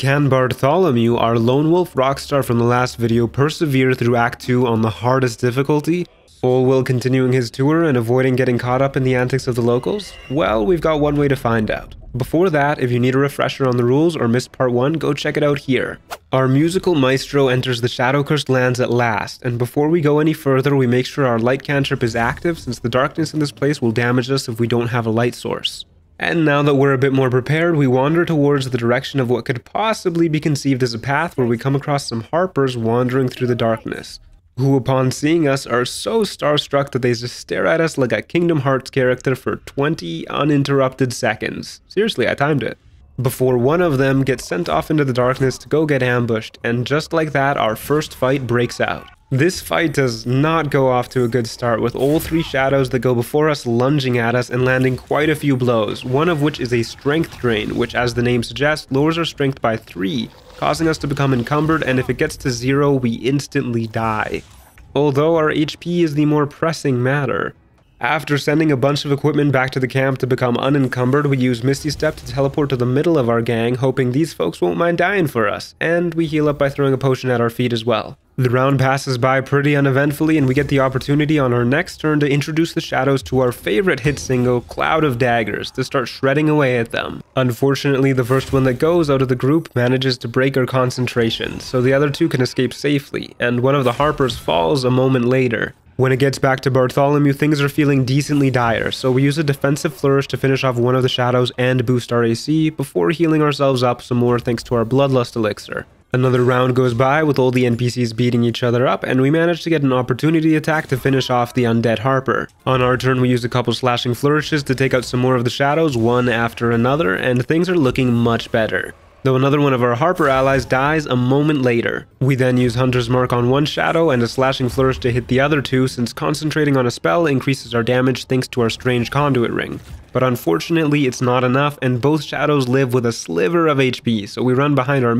Can Bartholomew, our lone wolf rockstar from the last video, persevere through Act 2 on the hardest difficulty? All while continuing his tour and avoiding getting caught up in the antics of the locals? Well, we've got one way to find out. Before that, if you need a refresher on the rules or missed part 1, go check it out here. Our musical maestro enters the Shadowcursed lands at last, and before we go any further we make sure our light cantrip is active since the darkness in this place will damage us if we don't have a light source. And now that we're a bit more prepared, we wander towards the direction of what could possibly be conceived as a path where we come across some Harpers wandering through the darkness, who upon seeing us are so starstruck that they just stare at us like a Kingdom Hearts character for 20 uninterrupted seconds. Seriously, I timed it. Before one of them gets sent off into the darkness to go get ambushed, and just like that, our first fight breaks out. This fight does not go off to a good start, with all three shadows that go before us lunging at us and landing quite a few blows, one of which is a strength drain, which as the name suggests, lowers our strength by 3, causing us to become encumbered, and if it gets to 0, we instantly die. Although our HP is the more pressing matter. After sending a bunch of equipment back to the camp to become unencumbered, we use Misty Step to teleport to the middle of our gang, hoping these folks won't mind dying for us, and we heal up by throwing a potion at our feet as well. The round passes by pretty uneventfully, and we get the opportunity on our next turn to introduce the shadows to our favorite hit single, Cloud of Daggers, to start shredding away at them. Unfortunately, the first one that goes out of the group manages to break our concentration, so the other two can escape safely, and one of the Harpers falls a moment later. When it gets back to Bartholomew, things are feeling decently dire, so we use a defensive flourish to finish off one of the shadows and boost our AC, before healing ourselves up some more thanks to our Bloodlust elixir. Another round goes by with all the NPCs beating each other up, and we manage to get an opportunity attack to finish off the undead Harper. On our turn, we use a couple slashing flourishes to take out some more of the shadows, one after another, and things are looking much better. Though another one of our Harper allies dies a moment later. We then use Hunter's Mark on one shadow and a slashing flourish to hit the other two, since concentrating on a spell increases our damage thanks to our strange conduit ring. But unfortunately, it's not enough, and both shadows live with a sliver of HP, so we run behind our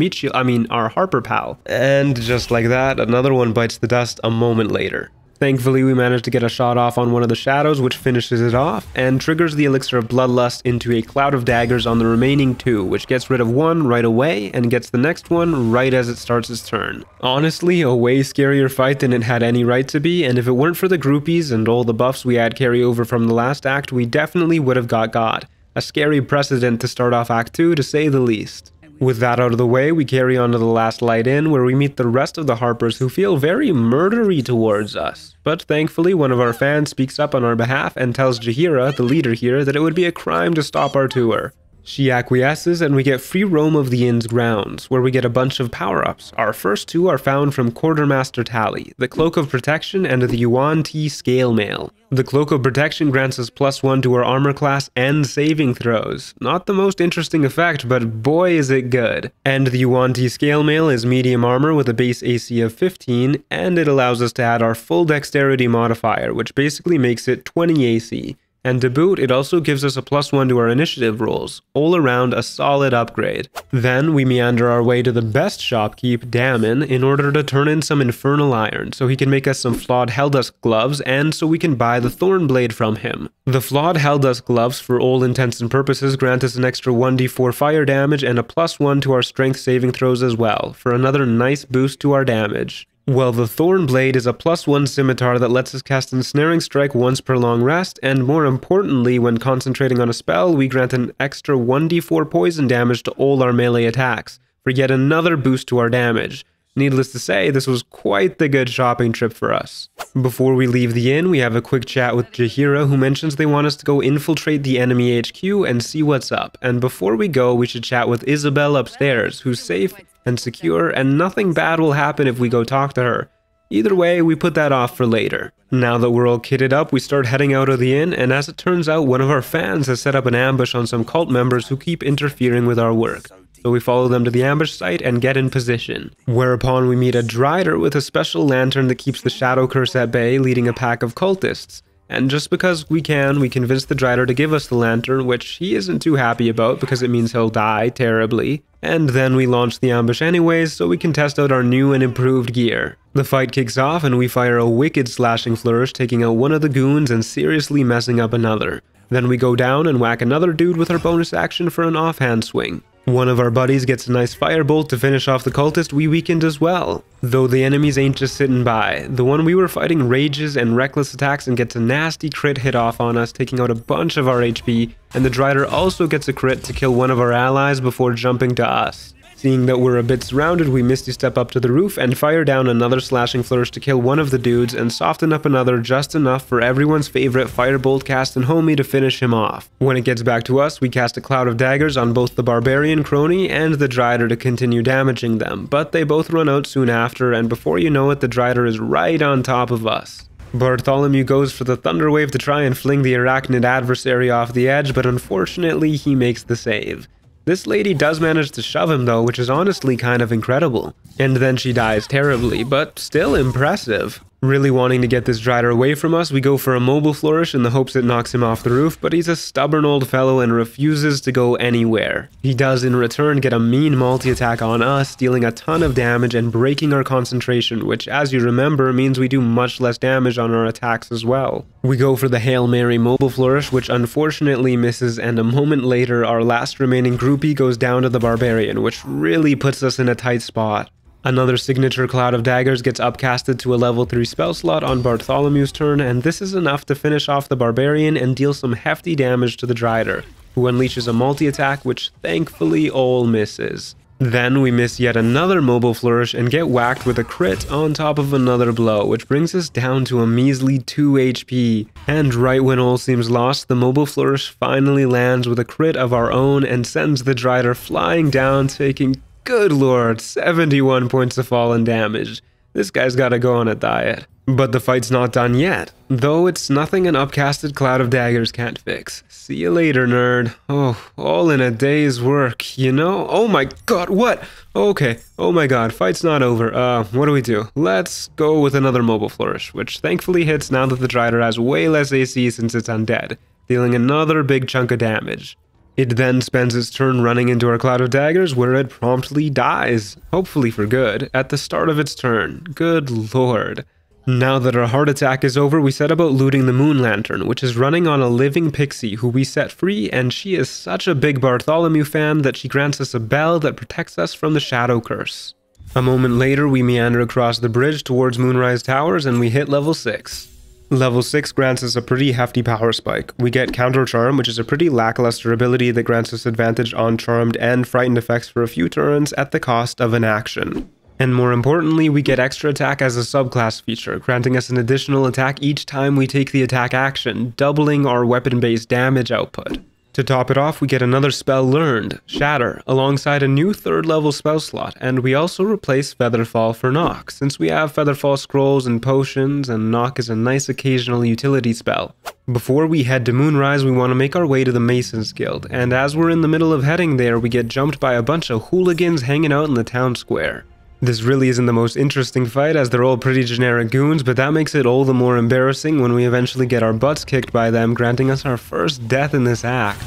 our Harper pal. And just like that, another one bites the dust a moment later. Thankfully, we managed to get a shot off on one of the shadows, which finishes it off, and triggers the elixir of Bloodlust into a cloud of daggers on the remaining two, which gets rid of one right away, and gets the next one right as it starts its turn. Honestly, a way scarier fight than it had any right to be, and if it weren't for the groupies and all the buffs we had carry over from the last act, we definitely would have got. A scary precedent to start off Act 2, to say the least. With that out of the way, we carry on to the last light inn, where we meet the rest of the Harpers who feel very murdery towards us. But thankfully, one of our fans speaks up on our behalf and tells Jaheira, the leader here, that it would be a crime to stop our tour. She acquiesces, and we get free roam of the inn's grounds, where we get a bunch of power-ups. Our first two are found from Quartermaster Tally, the Cloak of Protection and the Yuan Ti Scale Mail. The Cloak of Protection grants us +1 to our armor class and saving throws. Not the most interesting effect, but boy is it good. And the Yuan Ti Scale Mail is medium armor with a base AC of 15, and it allows us to add our full dexterity modifier, which basically makes it 20 AC. And to boot, it also gives us a +1 to our initiative rolls. All around a solid upgrade. Then we meander our way to the best shopkeep, Damon, in order to turn in some infernal iron, so he can make us some flawed Helldusk gloves, and so we can buy the Thornblade from him. The flawed Helldusk gloves, for all intents and purposes, grant us an extra 1d4 fire damage and a +1 to our strength saving throws as well, for another nice boost to our damage. Well, the Thornblade is a +1 scimitar that lets us cast Ensnaring Strike once per long rest, and more importantly, when concentrating on a spell, we grant an extra 1d4 poison damage to all our melee attacks, for yet another boost to our damage. Needless to say, this was quite the good shopping trip for us. Before we leave the inn, we have a quick chat with Jaheira, who mentions they want us to go infiltrate the enemy HQ and see what's up, and before we go, we should chat with Isobel upstairs, who's safe and secure, and nothing bad will happen if we go talk to her. Either way, we put that off for later. Now that we're all kitted up, we start heading out of the inn, and as it turns out, one of our fans has set up an ambush on some cult members who keep interfering with our work. So we follow them to the ambush site and get in position. Whereupon we meet a Drider with a special lantern that keeps the Shadow Curse at bay, leading a pack of cultists. And just because we can, we convince the Drider to give us the lantern, which he isn't too happy about because it means he'll die terribly. And then we launch the ambush anyways, so we can test out our new and improved gear. The fight kicks off and we fire a wicked slashing flourish, taking out one of the goons and seriously messing up another. Then we go down and whack another dude with our bonus action for an offhand swing. One of our buddies gets a nice firebolt to finish off the cultist we weakened as well. Though the enemies ain't just sitting by. The one we were fighting rages and reckless attacks and gets a nasty crit hit off on us, taking out a bunch of our HP, and the Drider also gets a crit to kill one of our allies before jumping to us. Seeing that we're a bit surrounded, we Misty Step up to the roof and fire down another Slashing Flourish to kill one of the dudes and soften up another just enough for everyone's favorite Firebolt cast and homie to finish him off. When it gets back to us, we cast a Cloud of Daggers on both the Barbarian Crony and the Drider to continue damaging them, but they both run out soon after, and before you know it, the Drider is right on top of us. Bartholomew goes for the Thunder Wave to try and fling the Arachnid adversary off the edge, but unfortunately he makes the save. This lady does manage to shove him though, which is honestly kind of incredible. And then she dies terribly, but still impressive. Really wanting to get this Drider away from us, we go for a Mobile Flourish in the hopes it knocks him off the roof, but he's a stubborn old fellow and refuses to go anywhere. He does in return get a mean multi-attack on us, dealing a ton of damage and breaking our concentration, which as you remember means we do much less damage on our attacks as well. We go for the Hail Mary Mobile Flourish, which unfortunately misses, and a moment later our last remaining groupie goes down to the Barbarian, which really puts us in a tight spot. Another signature Cloud of Daggers gets upcasted to a level 3 spell slot on Bartholomew's turn, and this is enough to finish off the Barbarian and deal some hefty damage to the Drider, who unleashes a multi-attack which thankfully all misses. Then we miss yet another Mobile Flourish and get whacked with a crit on top of another blow, which brings us down to a measly 2 HP. And right when all seems lost, the Mobile Flourish finally lands with a crit of our own and sends the Drider flying down, taking, good lord, 71 points of fallen damage. This guy's gotta go on a diet. But the fight's not done yet, though it's nothing an upcasted Cloud of Daggers can't fix. See you later, nerd. Oh, all in a day's work, you know? Oh my god, what? Okay, oh my god, fight's not over. What do we do? Let's go with another Mobile Flourish, which thankfully hits now that the Drider has way less AC since it's undead, dealing another big chunk of damage. It then spends its turn running into our Cloud of Daggers, where it promptly dies, hopefully for good, at the start of its turn. Good lord. Now that our heart attack is over, we set about looting the Moon Lantern, which is running on a living pixie who we set free, and she is such a big Bartholomew fan that she grants us a bell that protects us from the Shadow Curse. A moment later, we meander across the bridge towards Moonrise Towers, and we hit level 6. Level 6 grants us a pretty hefty power spike. We get Counter Charm, which is a pretty lackluster ability that grants us advantage on charmed and frightened effects for a few turns at the cost of an action. And more importantly, we get Extra Attack as a subclass feature, granting us an additional attack each time we take the attack action, doubling our weapon-based damage output. To top it off, we get another spell learned, Shatter, alongside a new 3rd level spell slot, and we also replace Featherfall for Knock, since we have Featherfall scrolls and potions, and Knock is a nice occasional utility spell. Before we head to Moonrise, we want to make our way to the Masons Guild, and as we're in the middle of heading there, we get jumped by a bunch of hooligans hanging out in the town square. This really isn't the most interesting fight as they're all pretty generic goons, but that makes it all the more embarrassing when we eventually get our butts kicked by them, granting us our first death in this act.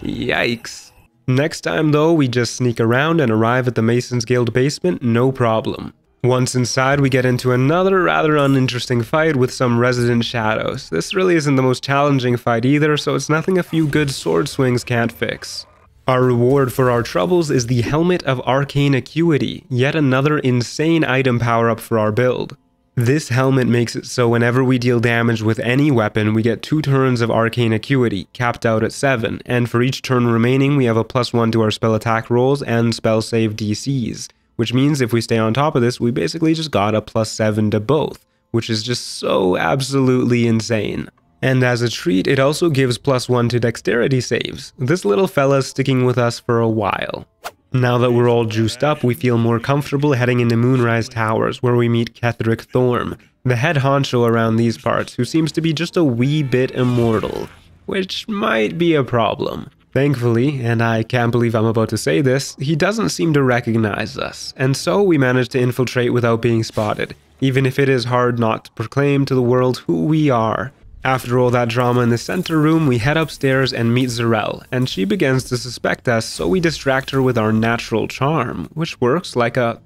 Yikes. Next time though, we just sneak around and arrive at the Masons Guild basement, no problem. Once inside, we get into another rather uninteresting fight with some resident shadows. This really isn't the most challenging fight either, so it's nothing a few good sword swings can't fix. Our reward for our troubles is the Helmet of Arcane Acuity, yet another insane item power-up for our build. This helmet makes it so whenever we deal damage with any weapon, we get 2 turns of Arcane Acuity, capped out at 7, and for each turn remaining we have a +1 to our spell attack rolls and spell save DCs, which means if we stay on top of this, we basically just got a +7 to both, which is just so absolutely insane. And as a treat, it also gives +1 to dexterity saves. This little fella's sticking with us for a while. Now that we're all juiced up, we feel more comfortable heading into Moonrise Towers, where we meet Ketheric Thorm, the head honcho around these parts, who seems to be just a wee bit immortal, which might be a problem. Thankfully, and I can't believe I'm about to say this, he doesn't seem to recognize us, and so we manage to infiltrate without being spotted, even if it is hard not to proclaim to the world who we are. After all that drama in the center room, we head upstairs and meet Z'rell, and she begins to suspect us, so we distract her with our natural charm, which works like a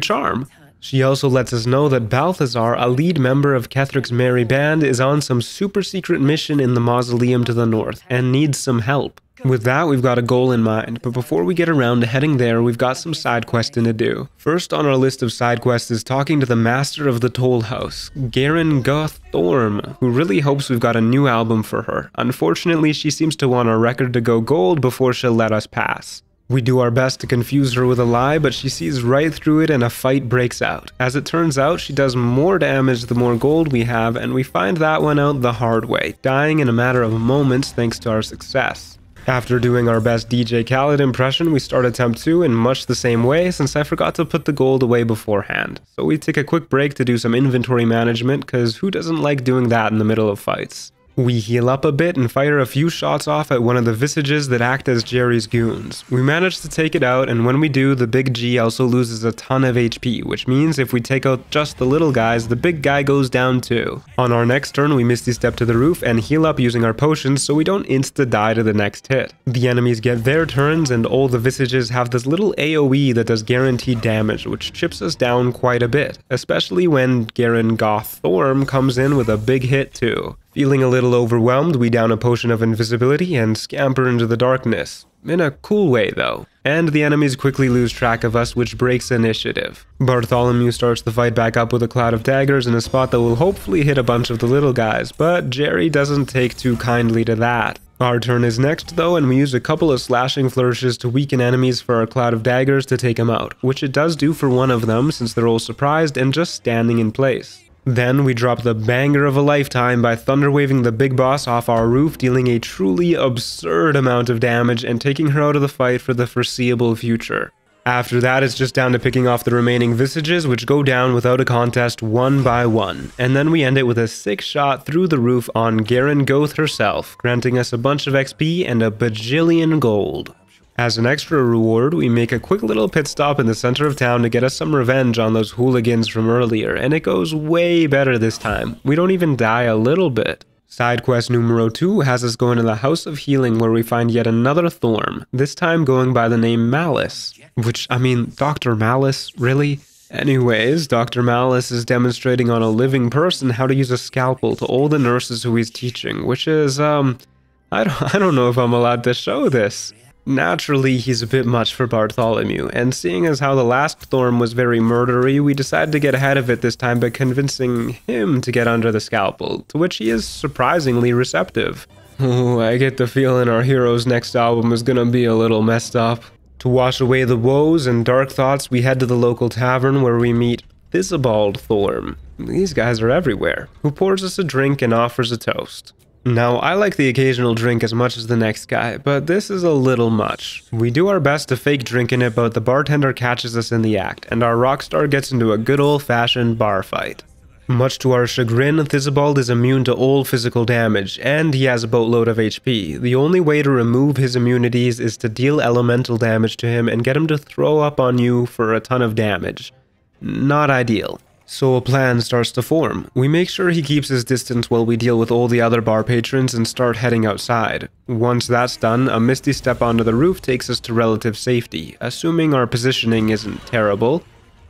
charm. She also lets us know that Balthazar, a lead member of Ketheric's merry band, is on some super secret mission in the mausoleum to the north and needs some help. With that, we've got a goal in mind, but before we get around to heading there, we've got some side questing to do. First on our list of side quests is talking to the master of the Toll House, Gerringothe Thorm, who really hopes we've got a new album for her. Unfortunately, she seems to want our record to go gold before she'll let us pass. We do our best to confuse her with a lie, but she sees right through it and a fight breaks out. As it turns out, she does more damage the more gold we have, and we find that one out the hard way, dying in a matter of moments thanks to our success. After doing our best DJ Khaled impression, we start attempt 2 in much the same way, since I forgot to put the gold away beforehand. So we take a quick break to do some inventory management, cause who doesn't like doing that in the middle of fights? We heal up a bit and fire a few shots off at one of the visages that act as Jerry's goons. We manage to take it out, and when we do, the big G also loses a ton of HP, which means if we take out just the little guys, the big guy goes down too. On our next turn, we Misty Step to the roof and heal up using our potions so we don't insta-die to the next hit. The enemies get their turns, and all the visages have this little AoE that does guaranteed damage, which chips us down quite a bit, especially when Gerringothe Thorm comes in with a big hit too. Feeling a little overwhelmed, we down a potion of invisibility and scamper into the darkness. In a cool way, though. And the enemies quickly lose track of us, which breaks initiative. Bartholomew starts the fight back up with a cloud of daggers in a spot that will hopefully hit a bunch of the little guys, but Jerry doesn't take too kindly to that. Our turn is next, though, and we use a couple of slashing flourishes to weaken enemies for our cloud of daggers to take them out, which it does do for one of them, since they're all surprised and just standing in place. Then we drop the banger of a lifetime by thunderwaving the big boss off our roof, dealing a truly absurd amount of damage and taking her out of the fight for the foreseeable future. After that, it's just down to picking off the remaining visages, which go down without a contest one by one. And then we end it with a sick shot through the roof on Gerringothe herself, granting us a bunch of XP and a bajillion gold. As an extra reward, we make a quick little pit stop in the center of town to get us some revenge on those hooligans from earlier, and it goes way better this time. We don't even die a little bit. Side quest numero 2 has us go into the House of Healing, where we find yet another Thorm, this time going by the name Malice. Which, I mean, Dr. Malice, really? Anyways, Dr. Malice is demonstrating on a living person how to use a scalpel to all the nurses who he's teaching, which is, I don't know if I'm allowed to show this. Naturally, he's a bit much for Bartholomew, and seeing as how the last Thorm was very murdery, we decided to get ahead of it this time by convincing him to get under the scalpel, to which he is surprisingly receptive. Oh, I get the feeling our hero's next album is gonna be a little messed up. To wash away the woes and dark thoughts, we head to the local tavern where we meet Isobel Thorm. These guys are everywhere. Who pours us a drink and offers a toast. Now, I like the occasional drink as much as the next guy, but this is a little much. We do our best to fake drinking it, but the bartender catches us in the act, and our rockstar gets into a good old-fashioned bar fight. Much to our chagrin, Isobel is immune to all physical damage, and he has a boatload of HP. The only way to remove his immunities is to deal elemental damage to him and get him to throw up on you for a ton of damage. Not ideal. So a plan starts to form. We make sure he keeps his distance while we deal with all the other bar patrons and start heading outside. Once that's done, a Misty Step onto the roof takes us to relative safety, assuming our positioning isn't terrible,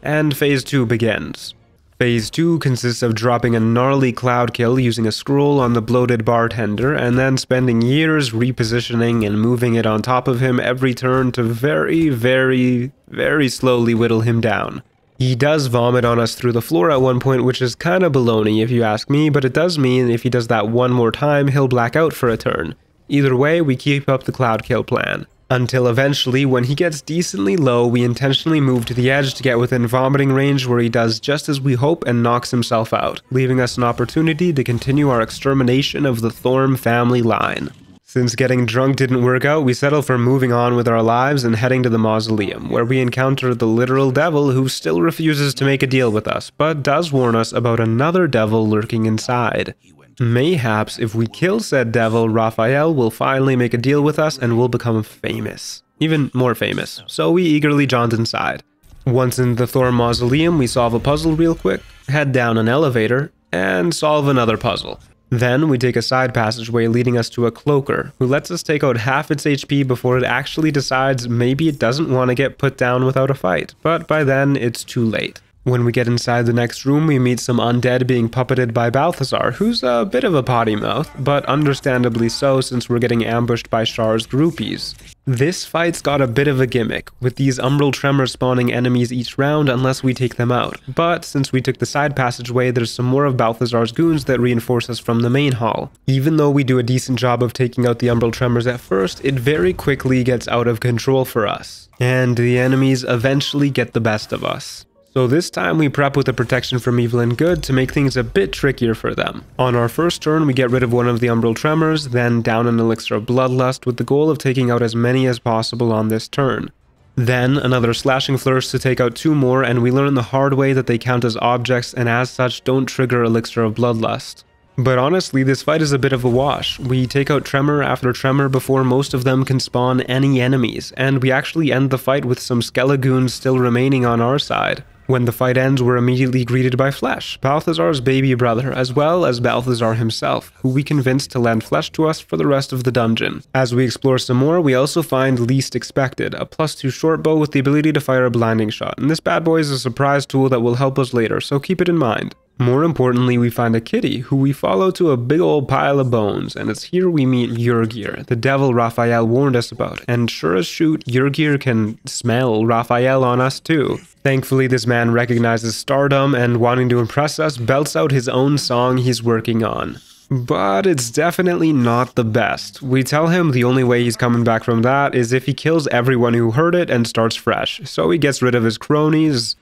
and Phase 2 begins. Phase 2 consists of dropping a gnarly cloud kill using a scroll on the bloated bartender, and then spending years repositioning and moving it on top of him every turn to very, very, very slowly whittle him down. He does vomit on us through the floor at one point, which is kinda baloney if you ask me, but it does mean if he does that one more time, he'll black out for a turn. Either way, we keep up the cloud kill plan. Until eventually, when he gets decently low, we intentionally move to the edge to get within vomiting range, where he does just as we hope and knocks himself out, leaving us an opportunity to continue our extermination of the Thorm family line. Since getting drunk didn't work out, we settle for moving on with our lives and heading to the mausoleum, where we encounter the literal devil who still refuses to make a deal with us, but does warn us about another devil lurking inside. Mayhaps, if we kill said devil, Raphael will finally make a deal with us and will become famous. Even more famous. So we eagerly jaunt inside. Once in the Thorm mausoleum, we solve a puzzle real quick, head down an elevator, and solve another puzzle. Then, we take a side passageway leading us to a cloaker, who lets us take out half its HP before it actually decides maybe it doesn't want to get put down without a fight, but by then, it's too late. When we get inside the next room, we meet some undead being puppeted by Balthazar, who's a bit of a potty mouth, but understandably so since we're getting ambushed by Shar's groupies. This fight's got a bit of a gimmick, with these Umbral Tremors spawning enemies each round unless we take them out, but since we took the side passageway, there's some more of Balthazar's goons that reinforce us from the main hall. Even though we do a decent job of taking out the Umbral Tremors at first, it very quickly gets out of control for us, and the enemies eventually get the best of us. So this time we prep with a protection from evil and good to make things a bit trickier for them. On our first turn we get rid of one of the Umbral Tremors, then down an elixir of bloodlust with the goal of taking out as many as possible on this turn. Then another slashing flourish to take out two more, and we learn the hard way that they count as objects and as such don't trigger elixir of bloodlust. But honestly, this fight is a bit of a wash. We take out Tremor after Tremor before most of them can spawn any enemies, and we actually end the fight with some Skelegoons still remaining on our side. When the fight ends, we're immediately greeted by Flesh, Balthazar's baby brother, as well as Balthazar himself, who we convince to lend flesh to us for the rest of the dungeon. As we explore some more, we also find Least Expected, a +2 short bow with the ability to fire a blinding shot, and this bad boy is a surprise tool that will help us later, so keep it in mind. More importantly, we find a kitty, who we follow to a big old pile of bones, and it's here we meet Yurgir, the devil Raphael warned us about, and sure as shoot, Yurgir can smell Raphael on us too. Thankfully, this man recognizes stardom and, wanting to impress us, belts out his own song he's working on. But it's definitely not the best. We tell him the only way he's coming back from that is if he kills everyone who heard it and starts fresh, so he gets rid of his cronies,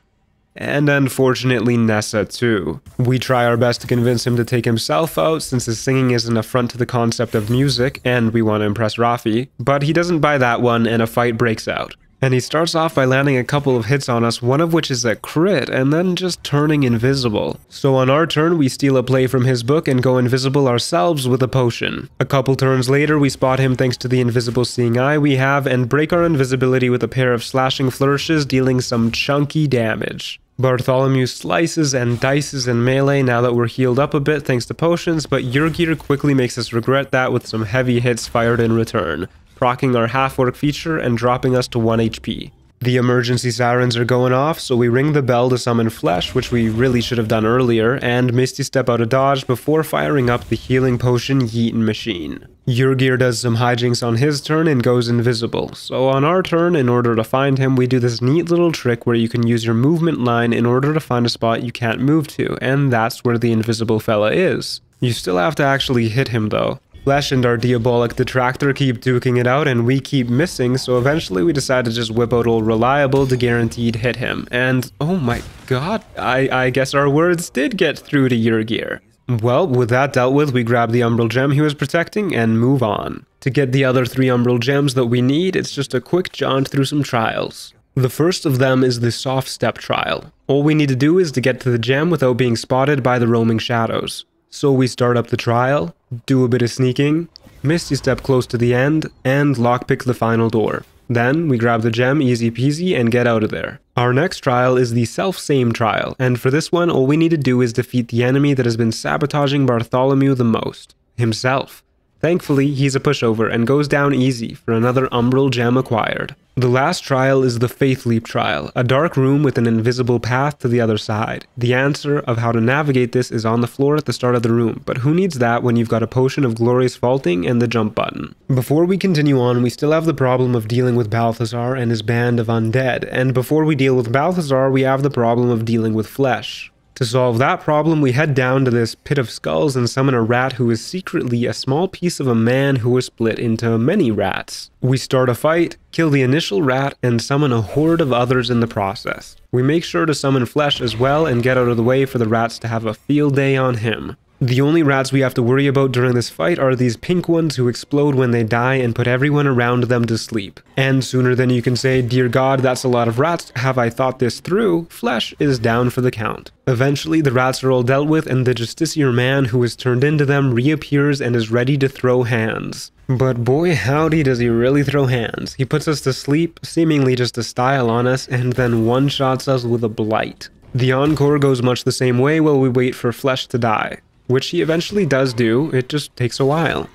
and unfortunately Nessa too. We try our best to convince him to take himself out since his singing is an affront to the concept of music and we want to impress Rafi, but he doesn't buy that one and a fight breaks out. And he starts off by landing a couple of hits on us, one of which is a crit, and then just turning invisible. So on our turn, we steal a play from his book and go invisible ourselves with a potion. A couple turns later, we spot him thanks to the invisible seeing eye we have and break our invisibility with a pair of slashing flourishes, dealing some chunky damage. Bartholomew slices and dices in melee now that we're healed up a bit thanks to potions, but Yurgir quickly makes us regret that with some heavy hits fired in return, proccing our half-orc feature and dropping us to 1 HP. The emergency sirens are going off, so we ring the bell to summon Flesh, which we really should have done earlier, and Misty Step out of dodge before firing up the healing potion yeetin' machine. Yurgir does some hijinks on his turn and goes invisible, so on our turn, in order to find him, we do this neat little trick where you can use your movement line in order to find a spot you can't move to, and that's where the invisible fella is. You still have to actually hit him though. Flesh and our diabolic detractor keep duking it out and we keep missing, so eventually we decide to just whip out old Reliable to guaranteed hit him. And oh my god, I guess our words did get through to Yurgir. Well, with that dealt with, we grab the Umbral Gem he was protecting and move on. To get the other 3 Umbral Gems that we need, it's just a quick jaunt through some trials. The first of them is the Soft Step trial. All we need to do is to get to the gem without being spotted by the roaming shadows. So we start up the trial, do a bit of sneaking, Misty Step close to the end, and lockpick the final door. Then we grab the gem easy peasy and get out of there. Our next trial is the self-same trial, and for this one all we need to do is defeat the enemy that has been sabotaging Bartholomew the most, himself. Thankfully, he's a pushover and goes down easy for another Umbral Gem acquired. The last trial is the Faith Leap trial, a dark room with an invisible path to the other side. The answer of how to navigate this is on the floor at the start of the room, but who needs that when you've got a potion of glorious vaulting and the jump button? Before we continue on, we still have the problem of dealing with Balthazar and his band of undead, and before we deal with Balthazar, we have the problem of dealing with Flesh. To solve that problem, we head down to this pit of skulls and summon a rat who is secretly a small piece of a man who was split into many rats. We start a fight, kill the initial rat, and summon a horde of others in the process. We make sure to summon Flesh as well and get out of the way for the rats to have a field day on him. The only rats we have to worry about during this fight are these pink ones who explode when they die and put everyone around them to sleep. And sooner than you can say, "Dear God, that's a lot of rats, have I thought this through?" Flesh is down for the count. Eventually, the rats are all dealt with and the Justiciar man who is turned into them reappears and is ready to throw hands. But boy howdy does he really throw hands. He puts us to sleep, seemingly just to style on us, and then one-shots us with a blight. The encore goes much the same way while we wait for Flesh to die, which he eventually does do, it just takes a while.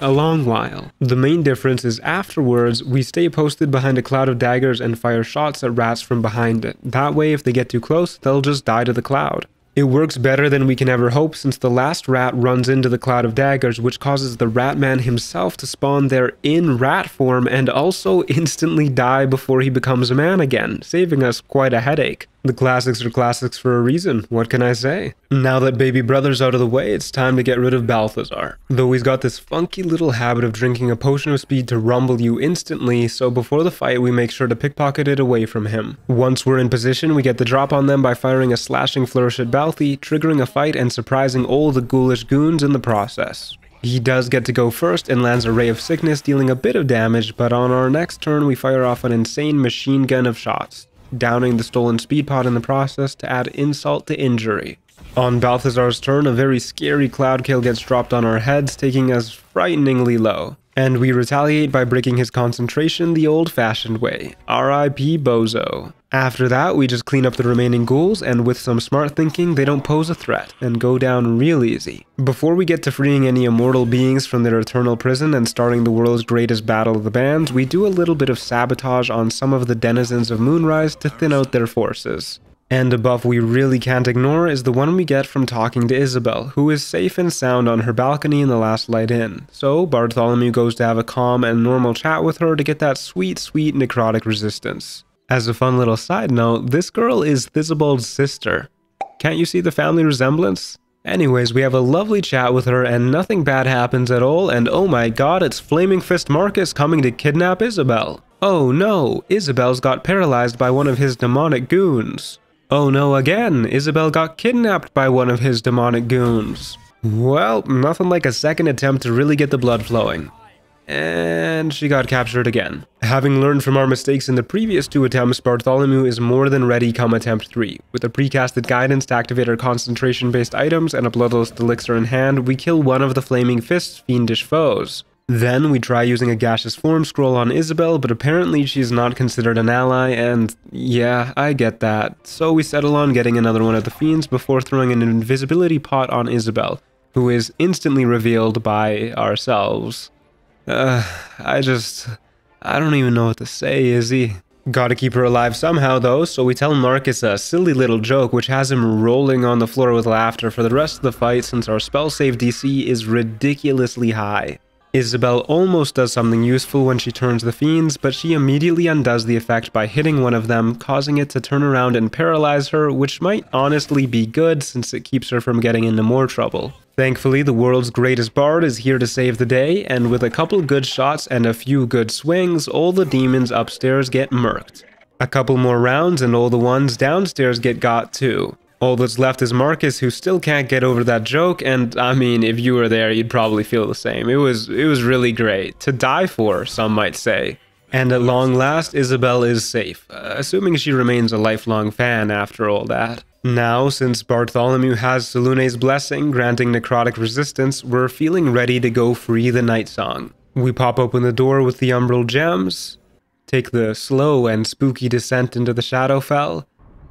a long while. The main difference is afterwards, we stay posted behind a cloud of daggers and fire shots at rats from behind it. That way, if they get too close, they'll just die to the cloud. It works better than we can ever hope since the last rat runs into the cloud of daggers, which causes the Ratman himself to spawn there in rat form and also instantly die before he becomes a man again, saving us quite a headache. The classics are classics for a reason, what can I say? Now that baby brother's out of the way, it's time to get rid of Balthazar. Though he's got this funky little habit of drinking a potion of speed to rumble you instantly, so before the fight we make sure to pickpocket it away from him. Once we're in position, we get the drop on them by firing a slashing flourish at Balthazar, triggering a fight and surprising all the ghoulish goons in the process. He does get to go first and lands a Ray of Sickness, dealing a bit of damage, but on our next turn we fire off an insane machine gun of shots, downing the stolen speed pod in the process to add insult to injury. On Balthazar's turn, a very scary cloud kill gets dropped on our heads, taking us frighteningly low. And we retaliate by breaking his concentration the old-fashioned way. R.I.P. Bozo. After that, we just clean up the remaining ghouls, and with some smart thinking, they don't pose a threat, and go down real easy. Before we get to freeing any immortal beings from their eternal prison and starting the world's greatest battle of the bands, we do a little bit of sabotage on some of the denizens of Moonrise to thin out their forces. And a buff we really can't ignore is the one we get from talking to Isobel, who is safe and sound on her balcony in the Last Light Inn. So Bartholomew goes to have a calm and normal chat with her to get that sweet, sweet necrotic resistance. As a fun little side note, this girl is Thisobald's sister. Can't you see the family resemblance? Anyways, we have a lovely chat with her and nothing bad happens at all, and oh my god, it's Flaming Fist Marcus coming to kidnap Isobel. Oh no, Isobel's got paralyzed by one of his demonic goons. Oh no, again, Isobel got kidnapped by one of his demonic goons. Well, nothing like a second attempt to really get the blood flowing. And she got captured again. Having learned from our mistakes in the previous two attempts, Bartholomew is more than ready come attempt 3. With a precasted guidance to activate our concentration-based items and a bloodless elixir in hand, we kill one of the Flaming Fist's fiendish foes. Then we try using a gaseous form scroll on Isobel, but apparently she's not considered an ally, and yeah, I get that. So we settle on getting another one of the fiends before throwing an invisibility pot on Isobel, who is instantly revealed by ourselves. I don't even know what to say, Izzy. Gotta keep her alive somehow though, so we tell Marcus a silly little joke which has him rolling on the floor with laughter for the rest of the fight since our spell save DC is ridiculously high. Isobel almost does something useful when she turns the fiends, but she immediately undoes the effect by hitting one of them, causing it to turn around and paralyze her, which might honestly be good since it keeps her from getting into more trouble. Thankfully, the world's greatest bard is here to save the day, and with a couple good shots and a few good swings, all the demons upstairs get murked. A couple more rounds and all the ones downstairs get got too. All that's left is Marcus, who still can't get over that joke, and I mean, if you were there, you'd probably feel the same. It was really great. To die for, some might say. And at long last, Isobel is safe, assuming she remains a lifelong fan after all that. Now, since Bartholomew has Selune's blessing, granting necrotic resistance, we're feeling ready to go free the Night Song. We pop open the door with the Umbral Gems, take the slow and spooky descent into the Shadowfell,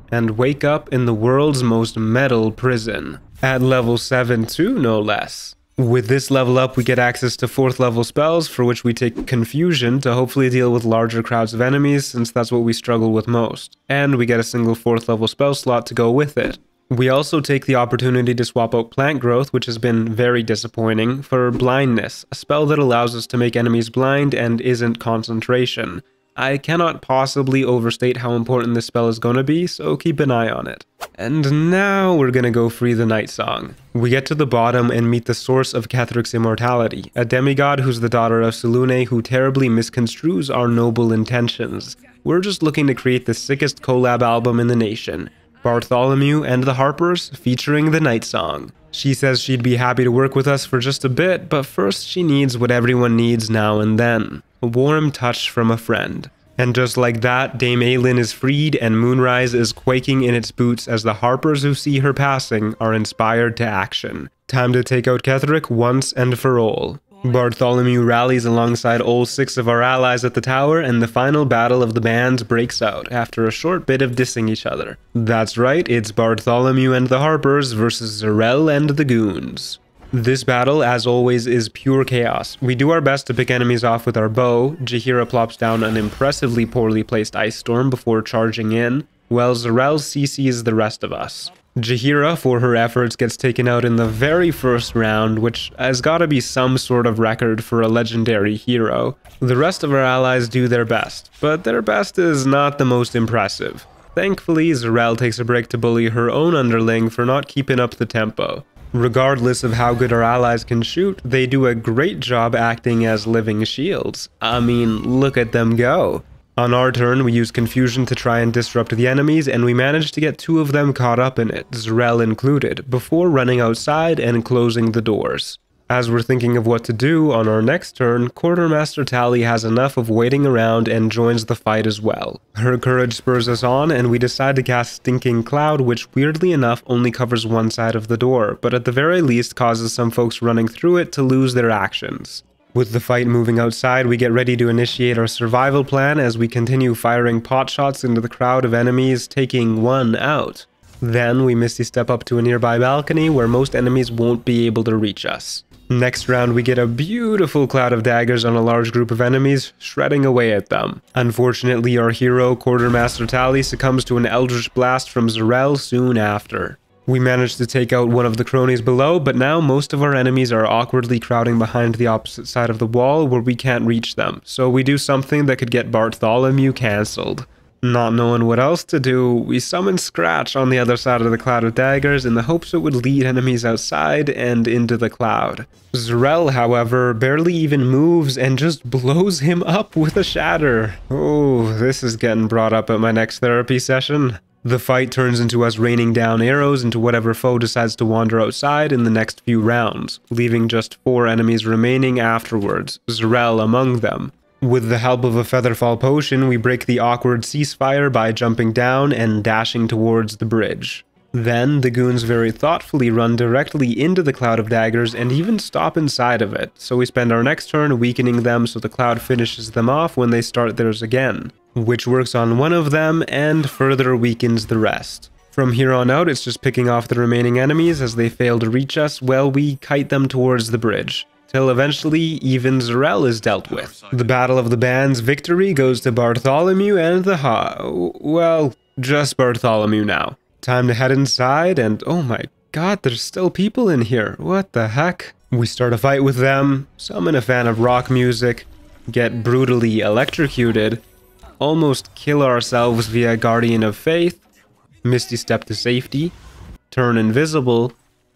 and wake up in the world's most metal prison. At level 7 too, no less. With this level up, we get access to 4th level spells, for which we take Confusion to hopefully deal with larger crowds of enemies, since that's what we struggle with most. And we get a single 4th level spell slot to go with it. We also take the opportunity to swap out Plant Growth, which has been very disappointing, for Blindness, a spell that allows us to make enemies blind and isn't concentration. I cannot possibly overstate how important this spell is going to be, so keep an eye on it. And now we're going to go free the Night Song. We get to the bottom and meet the source of Ketheric's immortality, a demigod who's the daughter of Selune who terribly misconstrues our noble intentions. We're just looking to create the sickest collab album in the nation, Bartholomew and the Harpers featuring the Night Song. She says she'd be happy to work with us for just a bit, but first she needs what everyone needs now and then. A warm touch from a friend. And just like that, Dame Aylin is freed and Moonrise is quaking in its boots as the Harpers who see her passing are inspired to action. Time to take out Ketheric once and for all. Bartholomew rallies alongside all 6 of our allies at the tower and the final battle of the bands breaks out after a short bit of dissing each other. That's right, it's Bartholomew and the Harpers versus Z'rell and the Goons. This battle, as always, is pure chaos. We do our best to pick enemies off with our bow. Jaheira plops down an impressively poorly placed ice storm before charging in, while Z'rell CCs the rest of us. Jaheira, for her efforts, gets taken out in the very first round, which has gotta be some sort of record for a legendary hero. The rest of our allies do their best, but their best is not the most impressive. Thankfully, Z'rell takes a break to bully her own underling for not keeping up the tempo. Regardless of how good our allies can shoot, they do a great job acting as living shields. I mean, look at them go. On our turn, we use confusion to try and disrupt the enemies, and we manage to get two of them caught up in it, Z'rell included, before running outside and closing the doors. As we're thinking of what to do, on our next turn, Quartermaster Tally has enough of waiting around and joins the fight as well. Her courage spurs us on, and we decide to cast Stinking Cloud, which weirdly enough only covers one side of the door, but at the very least causes some folks running through it to lose their actions. With the fight moving outside, we get ready to initiate our survival plan as we continue firing potshots into the crowd of enemies, taking one out. Then we Misty Step up to a nearby balcony where most enemies won't be able to reach us. Next round, we get a beautiful cloud of daggers on a large group of enemies, shredding away at them. Unfortunately, our hero, Quartermaster Tally, succumbs to an eldritch blast from Z'rell soon after. We manage to take out one of the cronies below, but now most of our enemies are awkwardly crowding behind the opposite side of the wall where we can't reach them, so we do something that could get Bartholomew cancelled. Not knowing what else to do, we summon Scratch on the other side of the cloud of daggers in the hopes it would lead enemies outside and into the cloud. Z'rell, however, barely even moves and just blows him up with a shatter. Oh, this is getting brought up at my next therapy session. The fight turns into us raining down arrows into whatever foe decides to wander outside in the next few rounds, leaving just four enemies remaining afterwards, Z'rell among them. With the help of a Featherfall potion, we break the awkward ceasefire by jumping down and dashing towards the bridge. Then, the goons very thoughtfully run directly into the cloud of daggers and even stop inside of it, so we spend our next turn weakening them so the cloud finishes them off when they start theirs again, which works on one of them and further weakens the rest. From here on out, it's just picking off the remaining enemies as they fail to reach us while we kite them towards the bridge, till eventually even Z'rell is dealt with. The Battle of the Bands victory goes to Bartholomew and the well, just Bartholomew now. Time to head inside and oh my god, there's still people in here, what the heck? We start a fight with them, summon a fan of rock music, get brutally electrocuted, almost kill ourselves via Guardian of Faith, Misty Step to safety, turn invisible,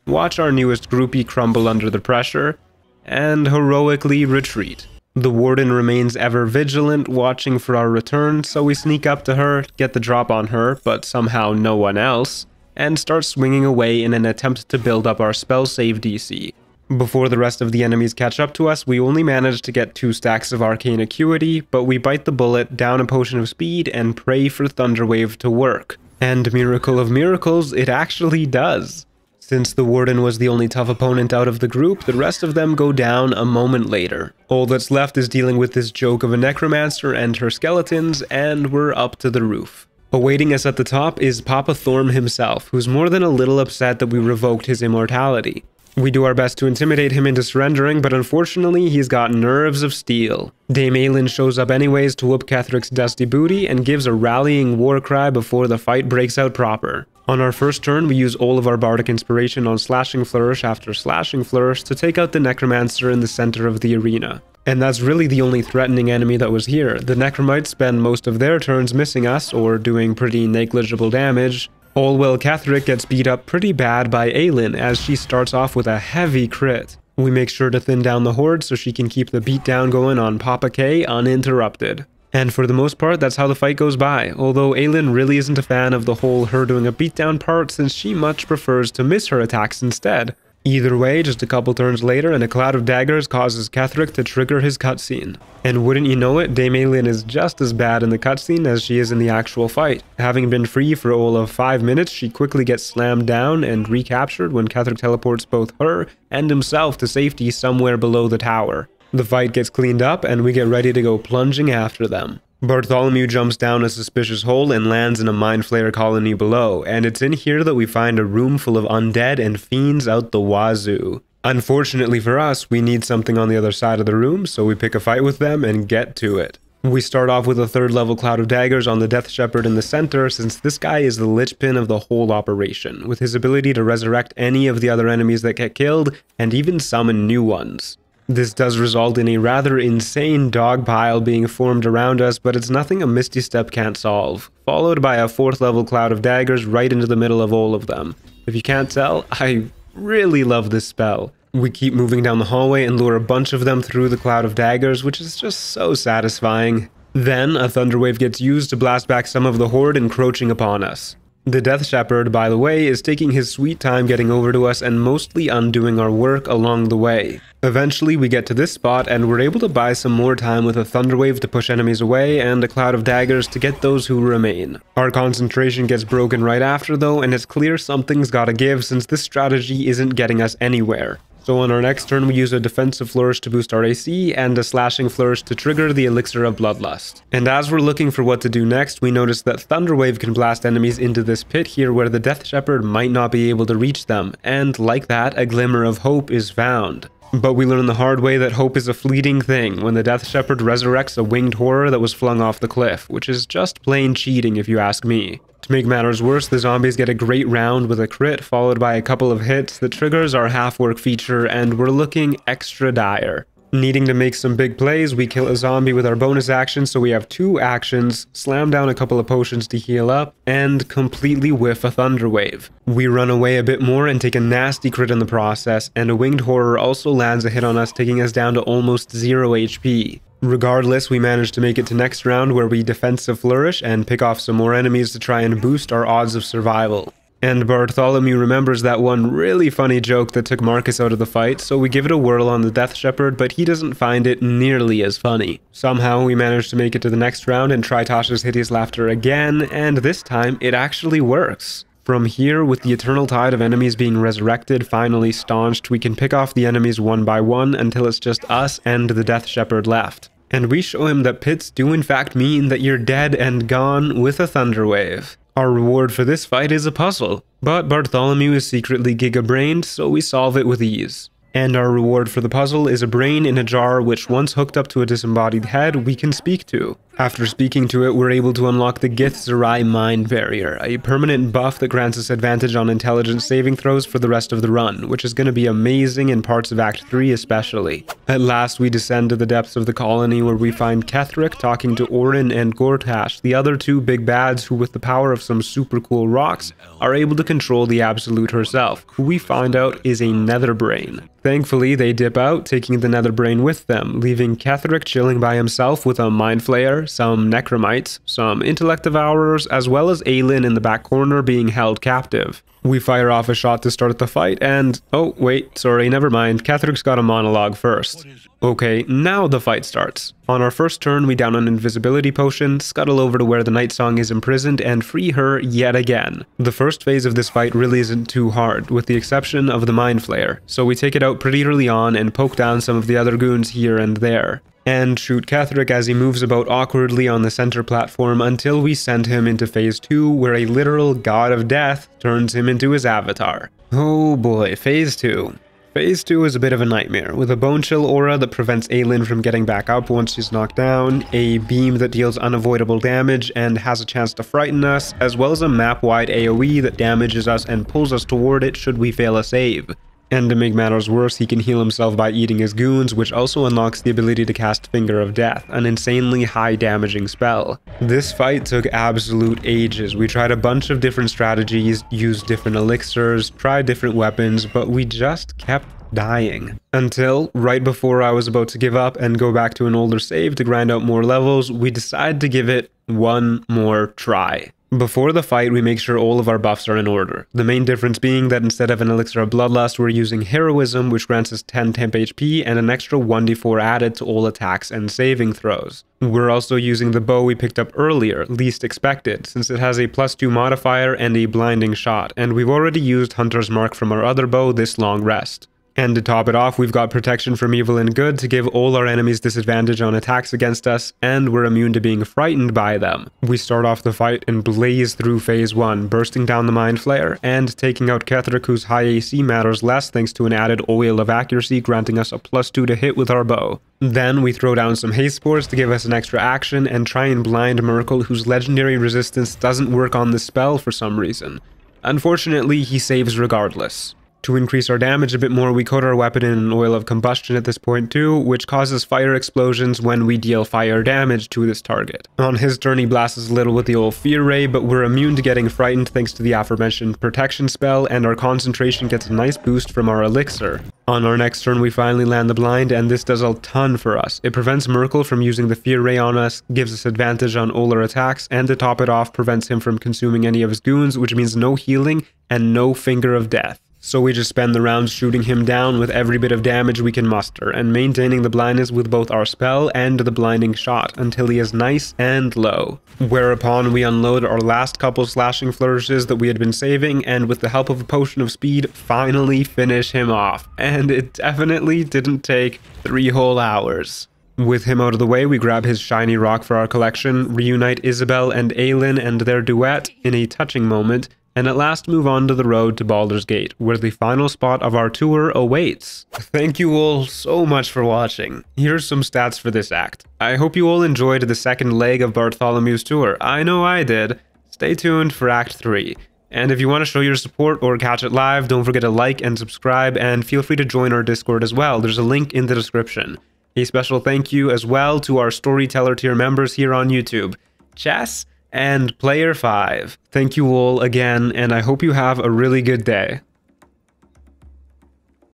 watch our newest groupie crumble under the pressure, and heroically retreat. The Warden remains ever vigilant, watching for our return, so we sneak up to her, get the drop on her, but somehow no one else, and start swinging away in an attempt to build up our spell save DC. Before the rest of the enemies catch up to us, we only manage to get two stacks of Arcane Acuity, but we bite the bullet, down a potion of speed, and pray for Thunderwave to work. And miracle of miracles, it actually does. Since the Warden was the only tough opponent out of the group, the rest of them go down a moment later. All that's left is dealing with this joke of a necromancer and her skeletons, and we're up to the roof. Awaiting us at the top is Papa Thorm himself, who's more than a little upset that we revoked his immortality. We do our best to intimidate him into surrendering, but unfortunately he's got nerves of steel. Dame Aylin shows up anyways to whoop Ketheric's dusty booty and gives a rallying war cry before the fight breaks out proper. On our first turn, we use all of our bardic inspiration on slashing flourish after slashing flourish to take out the necromancer in the center of the arena. And that's really the only threatening enemy that was here. The necromites spend most of their turns missing us or doing pretty negligible damage. All well, Ketheric gets beat up pretty bad by Aylin as she starts off with a heavy crit. We make sure to thin down the horde so she can keep the beatdown going on Papa K uninterrupted. And for the most part, that's how the fight goes by, although Aylin really isn't a fan of the whole her doing a beatdown part since she much prefers to miss her attacks instead. Either way, just a couple turns later and a cloud of daggers causes Ketheric to trigger his cutscene. And wouldn't you know it, Dame Aylin is just as bad in the cutscene as she is in the actual fight. Having been free for all of 5 minutes, she quickly gets slammed down and recaptured when Ketheric teleports both her and himself to safety somewhere below the tower. The fight gets cleaned up, and we get ready to go plunging after them. Bartholomew jumps down a suspicious hole and lands in a Mind Flayer colony below, and it's in here that we find a room full of undead and fiends out the wazoo. Unfortunately for us, we need something on the other side of the room, so we pick a fight with them and get to it. We start off with a 3rd level Cloud of Daggers on the Death Shepherd in the center, since this guy is the linchpin of the whole operation, with his ability to resurrect any of the other enemies that get killed, and even summon new ones. This does result in a rather insane dog pile being formed around us, but it's nothing a Misty Step can't solve, followed by a 4th level Cloud of Daggers right into the middle of all of them. If you can't tell, I really love this spell. We keep moving down the hallway and lure a bunch of them through the Cloud of Daggers, which is just so satisfying. Then, a Thunderwave gets used to blast back some of the horde encroaching upon us. The Death Shepherd, by the way, is taking his sweet time getting over to us and mostly undoing our work along the way. Eventually, we get to this spot and we're able to buy some more time with a Thunderwave to push enemies away and a Cloud of Daggers to get those who remain. Our concentration gets broken right after though, and it's clear something's gotta give since this strategy isn't getting us anywhere. So on our next turn, we use a Defensive Flourish to boost our AC, and a Slashing Flourish to trigger the Elixir of Bloodlust. And as we're looking for what to do next, we notice that Thunderwave can blast enemies into this pit here where the Death Shepherd might not be able to reach them, and like that, a glimmer of hope is found. But we learn the hard way that hope is a fleeting thing when the Death Shepherd resurrects a winged horror that was flung off the cliff, which is just plain cheating if you ask me. To make matters worse, the zombies get a great round with a crit followed by a couple of hits that triggers our half-work feature, and we're looking extra dire. Needing to make some big plays, we kill a zombie with our bonus action, so we have 2 actions, slam down a couple of potions to heal up, and completely whiff a Thunderwave. We run away a bit more and take a nasty crit in the process, and a winged horror also lands a hit on us, taking us down to almost 0 HP. Regardless, we manage to make it to next round where we Defensive Flourish and pick off some more enemies to try and boost our odds of survival. And Bartholomew remembers that one really funny joke that took Marcus out of the fight, so we give it a whirl on the Death Shepherd, but he doesn't find it nearly as funny. Somehow we manage to make it to the next round and try Tasha's Hideous Laughter again, and this time it actually works. From here, with the eternal tide of enemies being resurrected finally staunched, we can pick off the enemies one by one until it's just us and the Death Shepherd left. And we show him that pits do in fact mean that you're dead and gone with a Thunderwave. Our reward for this fight is a puzzle, but Bartholomew is secretly giga-brained, so we solve it with ease. And our reward for the puzzle is a brain in a jar which, once hooked up to a disembodied head, we can speak to. After speaking to it, we're able to unlock the Githzerai Mind Barrier, a permanent buff that grants us advantage on intelligence saving throws for the rest of the run, which is going to be amazing in parts of Act 3 especially. At last, we descend to the depths of the colony where we find Ketheric talking to Orin and Gortash, the other 2 big bads who, with the power of some super cool rocks, are able to control the Absolute herself, who we find out is a Netherbrain. Thankfully, they dip out, taking the Netherbrain with them, leaving Ketheric chilling by himself with a Mind Flayer, some Necromites, some Intellect Devourers, as well as Aylin in the back corner being held captive. We fire off a shot to start the fight and... oh, wait, sorry, never mind, Ketheric's got a monologue first. Okay, now the fight starts. On our first turn, we down an invisibility potion, scuttle over to where the Night Song is imprisoned, and free her yet again. The first phase of this fight really isn't too hard, with the exception of the Mind Flayer, so we take it out pretty early on and poke down some of the other goons here and there, and shoot Ketheric as he moves about awkwardly on the center platform until we send him into phase 2, where a literal god of death turns him into his avatar. Oh boy, phase 2. Phase 2 is a bit of a nightmare, with a Bone Chill aura that prevents Aylin from getting back up once she's knocked down, a beam that deals unavoidable damage and has a chance to frighten us, as well as a map-wide AoE that damages us and pulls us toward it should we fail a save. And to make matters worse, he can heal himself by eating his goons, which also unlocks the ability to cast Finger of Death, an insanely high damaging spell. This fight took absolute ages. We tried a bunch of different strategies, used different elixirs, tried different weapons, but we just kept dying. Until, right before I was about to give up and go back to an older save to grind out more levels, we decided to give it one more try. Before the fight, we make sure all of our buffs are in order, the main difference being that instead of an Elixir of Bloodlust, we're using Heroism, which grants us 10 temp HP and an extra 1d4 added to all attacks and saving throws. We're also using the bow we picked up earlier, Least Expected, since it has a +2 modifier and a blinding shot, and we've already used Hunter's Mark from our other bow this long rest. And to top it off, we've got protection from evil and good to give all our enemies disadvantage on attacks against us, and we're immune to being frightened by them. We start off the fight and blaze through phase 1, bursting down the Mind Flayer and taking out Ketheric, whose high AC matters less thanks to an added oil of accuracy, granting us a +2 to hit with our bow. Then we throw down some haste spores to give us an extra action and try and blind Merkle, whose legendary resistance doesn't work on the spell for some reason. Unfortunately, he saves regardless. To increase our damage a bit more, we coat our weapon in an oil of combustion at this point too, which causes fire explosions when we deal fire damage to this target. On his turn, he blasts us a little with the old Fear Ray, but we're immune to getting frightened thanks to the aforementioned protection spell, and our concentration gets a nice boost from our elixir. On our next turn, we finally land the blind, and this does a ton for us. It prevents Merkle from using the Fear Ray on us, gives us advantage on all our attacks, and to top it off, prevents him from consuming any of his goons, which means no healing and no Finger of Death. So we just spend the rounds shooting him down with every bit of damage we can muster, and maintaining the blindness with both our spell and the blinding shot until he is nice and low. Whereupon we unload our last couple slashing flourishes that we had been saving, and with the help of a potion of speed, finally finish him off. And it definitely didn't take 3 whole hours. With him out of the way, we grab his shiny rock for our collection, reunite Isobel and Aylin and their duet in a touching moment, and at last move on to the road to Baldur's Gate, where the final spot of our tour awaits. Thank you all so much for watching. Here's some stats for this act. I hope you all enjoyed the second leg of Bartholomew's tour. I know I did. Stay tuned for Act 3. And if you want to show your support or catch it live, don't forget to like and subscribe, and feel free to join our Discord as well. There's a link in the description. A special thank you as well to our Storyteller tier members here on YouTube, Chess and Player 5. Thank you all again, and I hope you have a really good day.